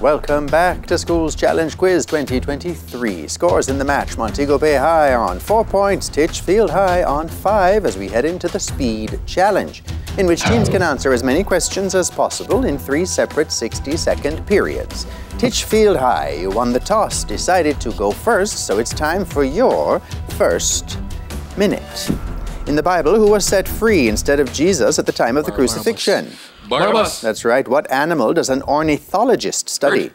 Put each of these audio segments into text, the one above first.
Welcome back to School's Challenge Quiz 2023. Scores in the match, Montego Bay High on 4 points, Titchfield High on 5 as we head into the Speed Challenge, in which teams can answer as many questions as possible in 3 separate 60-second periods. Titchfield High, you won the toss, decided to go first, so it's time for your first minute. In the Bible, who was set free instead of Jesus at the time of the crucifixion? Barabbas. That's right. What animal does an ornithologist study? Bird.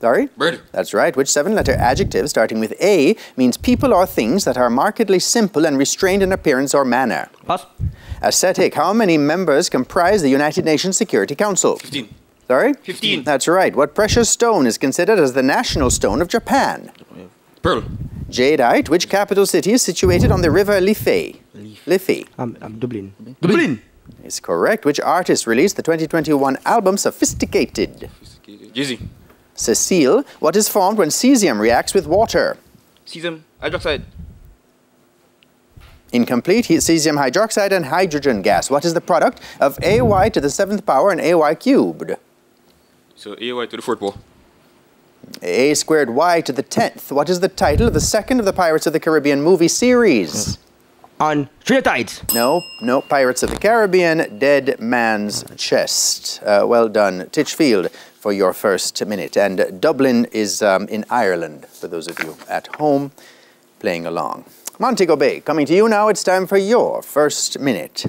Sorry? Bird. That's right. Which 7-letter adjective, starting with A, means people or things that are markedly simple and restrained in appearance or manner? Pass. Ascetic. How many members comprise the United Nations Security Council? 15. Sorry? 15. That's right. What precious stone is considered as the national stone of Japan? Pearl. Jadeite. Which capital city is situated on the river Liffey? Liffey. Dublin. Dublin. Is correct. Which artist released the 2021 album Sophisticated? Jeezy. Cecile. What is formed when cesium reacts with water? Cesium hydroxide. Incomplete. Cesium hydroxide and hydrogen gas. What is the product of AY to the 7th power and AY cubed? So AY to the 4th power. A squared Y to the 10th. What is the title of the 2nd of the Pirates of the Caribbean movie series? On Three Tides. No, Pirates of the Caribbean, Dead Man's Chest. Well done, Titchfield, for your first minute. And Dublin is in Ireland, for those of you at home playing along. Montego Bay, coming to you now, it's time for your first minute.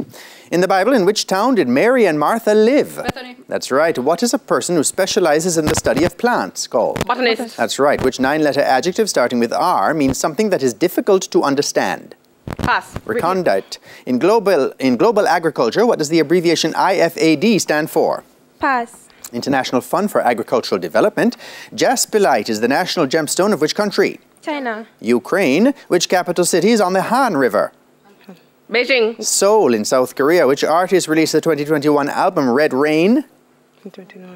In the Bible, in which town did Mary and Martha live? Bethany. That's right. What is a person who specializes in the study of plants called? Botanist. That's right. Which 9-letter adjective, starting with R, means something that is difficult to understand? Pass. Recondite. In global agriculture, what does the abbreviation IFAD stand for? Pass. International Fund for Agricultural Development. Jaspilite is the national gemstone of which country? China. Ukraine. Which capital city is on the Han River? Beijing. Seoul in South Korea. Which artist released the 2021 album Red Rain?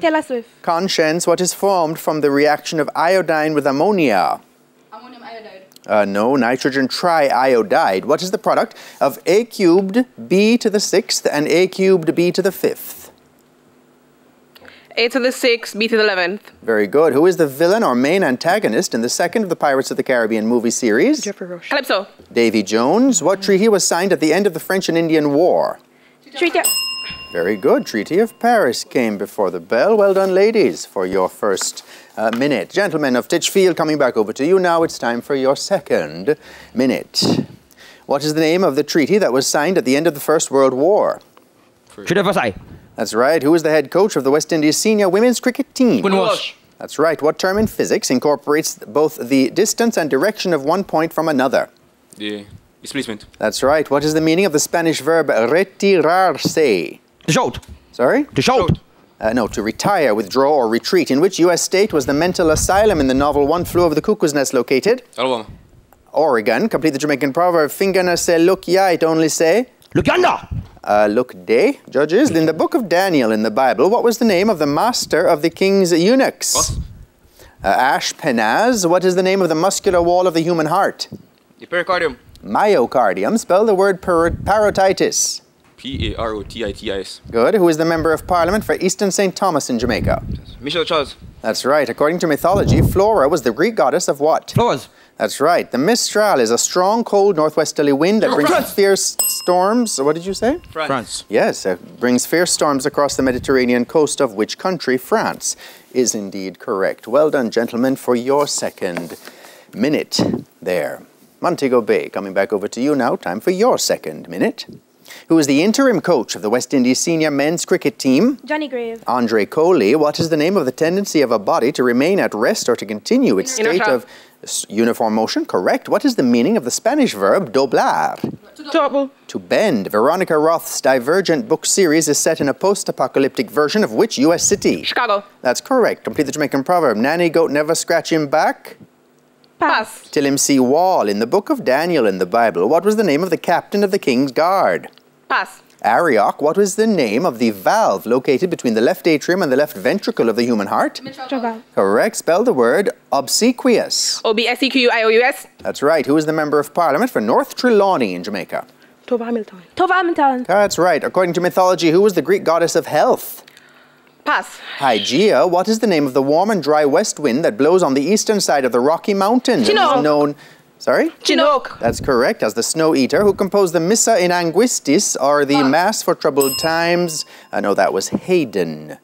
Taylor Swift. Conscience. What is formed from the reaction of iodine with ammonia? Ammonium iodide. No, nitrogen triiodide. What is the product of A cubed B to the 6th and A cubed B to the 5th? A to the 6th, B to the 11th. Very good. Who is the villain or main antagonist in the 2nd of the Pirates of the Caribbean movie series? Geoffrey Rush. Calypso. Davy Jones. What treaty was signed at the end of the French and Indian War? Treaty. Very good. Treaty of Paris came before the bell. Well done, ladies, for your first minute. Gentlemen of Titchfield, coming back over to you now. It's time for your second minute. What is the name of the treaty that was signed at the end of the First World War? Treaty of Versailles. That's right. Who is the head coach of the West Indies senior women's cricket team? Quinn Walsh. That's right. What term in physics incorporates both the distance and direction of one point from another? Yeah. Displacement. That's right. What is the meaning of the Spanish verb retirarse? To shout. Sorry? To shout. No, to retire, withdraw, or retreat. In which U.S. state was the mental asylum in the novel One Flew Over the Cuckoo's Nest located? Alabama. Oregon. Complete the Jamaican proverb, fingana se look ya, it only say? Look yonder. Look day, judges. In the book of Daniel in the Bible, what was the name of the master of the king's eunuchs? What? Ashpenaz. What is the name of the muscular wall of the human heart? The pericardium. Myocardium. Spell the word parotitis. P-A-R-O-T-I-T-I-S. Good. Who is the Member of Parliament for Eastern St. Thomas in Jamaica? Michelle Charles. That's right. According to mythology, Flora was the Greek goddess of what? Flowers. That's right. The Mistral is a strong, cold, northwesterly wind that brings fierce storms. What did you say? France. Yes, it brings fierce storms across the Mediterranean coast of which country? France is indeed correct. Well done, gentlemen, for your second minute there. Montego Bay, coming back over to you now. Time for your second minute. Who is the interim coach of the West Indies senior men's cricket team? Johnny Grave. Andre Kohli. What is the name of the tendency of a body to remain at rest or to continue its state of uniform motion? Correct. What is the meaning of the Spanish verb doblar? To bend. Veronica Roth's Divergent book series is set in a post-apocalyptic version of which U.S. city? Chicago. That's correct. Complete the Jamaican proverb. Nanny goat never scratch him back. Pass. Tillimsey Wall. In the book of Daniel in the Bible, what was the name of the captain of the king's guard? Pass. Arioch. What was the name of the valve located between the left atrium and the left ventricle of the human heart? Mitchell. Correct. Spell the word obsequious. O-B-S-E-Q-U-I-O-U-S. That's right. Who is the Member of Parliament for North Trelawney in Jamaica? Tova Hamilton. Tova Hamilton. That's right. According to mythology, who was the Greek goddess of health? Pass. Hygeia, what is the name of the warm and dry west wind that blows on the eastern side of the Rocky Mountains? Chinook. Sorry? Chinook. That's correct. As the Snow Eater, who composed the Missa in Anguistis or the Mass for Troubled Times. No, that was Haydn.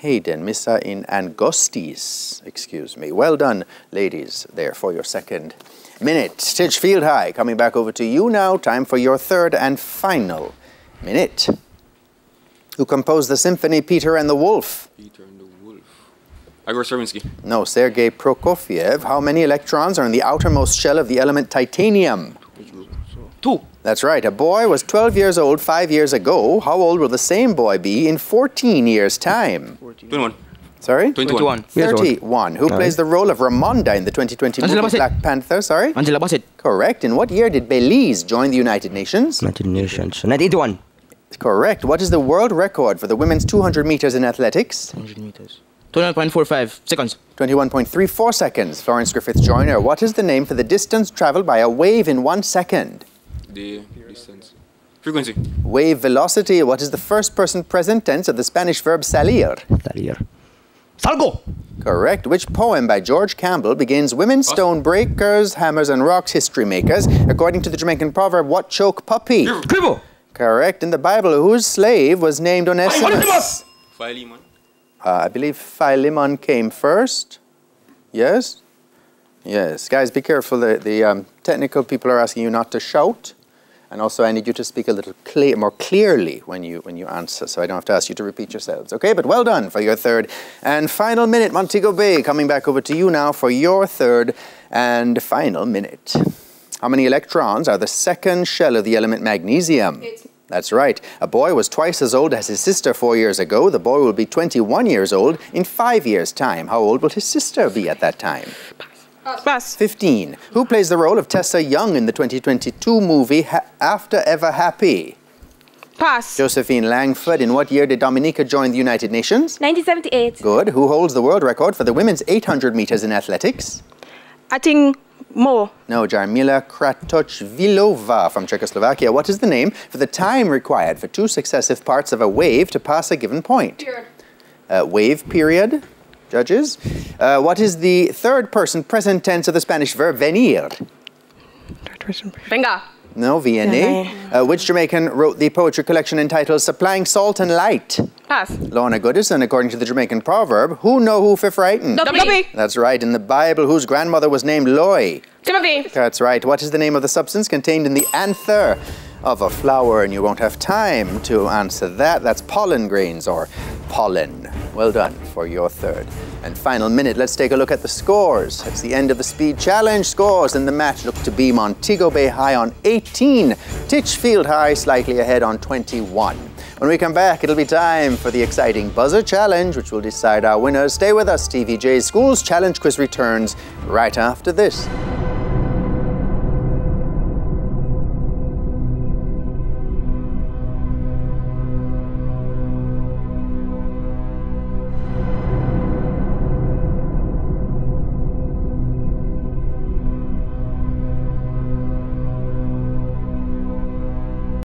Haydn, Missa in Angustis. Excuse me. Well done, ladies, there for your second minute. Titchfield High, coming back over to you now. Time for your third and final minute. Who composed the symphony Peter and the Wolf? Peter and the Wolf. Igor Stravinsky. No, Sergei Prokofiev. How many electrons are in the outermost shell of the element titanium? Two. That's right. A boy was 12 years old 5 years ago. How old will the same boy be in 14 years' time? 21. Sorry? 21. 31. Who plays the role of Ramonda in the 2020 movie Black Panther? Sorry? Angela Bassett. Correct. In what year did Belize join the United Nations? 1981. Correct. What is the world record for the women's 200 meters in athletics? 200 meters. 21.45 seconds. 21.34 seconds. Florence Griffith Joyner. What is the name for the distance traveled by a wave in 1 second? The distance. Frequency. Wave velocity. What is the first person present tense of the Spanish verb salir? Salir. Salgo. Correct. Which poem by George Campbell begins "Women, stone breakers, hammers and rocks, history makers"? According to the Jamaican proverb, what choke puppy? Cribo. Correct. In the Bible, whose slave was named Onesimus? Philemon. I believe Philemon came first. Yes? Yes. Guys, be careful. The technical people are asking you not to shout. And also, I need you to speak a little more clearly when you answer, so I don't have to ask you to repeat yourselves. Okay, but well done for your third and final minute. Montego Bay, coming back over to you now for your third and final minute. How many electrons are the second shell of the element magnesium? 8. That's right. A boy was twice as old as his sister 4 years ago. The boy will be 21 years old in 5 years' time. How old will his sister be at that time? Pass. 15. Who plays the role of Tessa Young in the 2022 movie After Ever Happy? Pass. Josephine Langford. In what year did Dominica join the United Nations? 1978. Good. Who holds the world record for the women's 800 meters in athletics? I think... More. No, Jarmila Kratochvilova from Czechoslovakia. What is the name for the time required for two successive parts of a wave to pass a given point? Period. Wave period, judges. What is the third person present tense of the Spanish verb venir? Venga. No, V-N-A. Which Jamaican wrote the poetry collection entitled Supplying Salt and Light? Pass. Lorna Goodison. According to the Jamaican proverb, who know who for frightened? Dobby. That's right. In the Bible, whose grandmother was named Loy? Timothy. That's right. What is the name of the substance contained in the anther of a flower? And you won't have time to answer that. That's pollen grains or pollen. Well done for your third and final minute. Let's take a look at the scores. That's the end of the speed challenge. Scores in the match look to be Montego Bay High on 18, Titchfield High slightly ahead on 21. When we come back, it'll be time for the exciting buzzer challenge, which will decide our winners. Stay with us. TVJ's Schools Challenge Quiz returns right after this.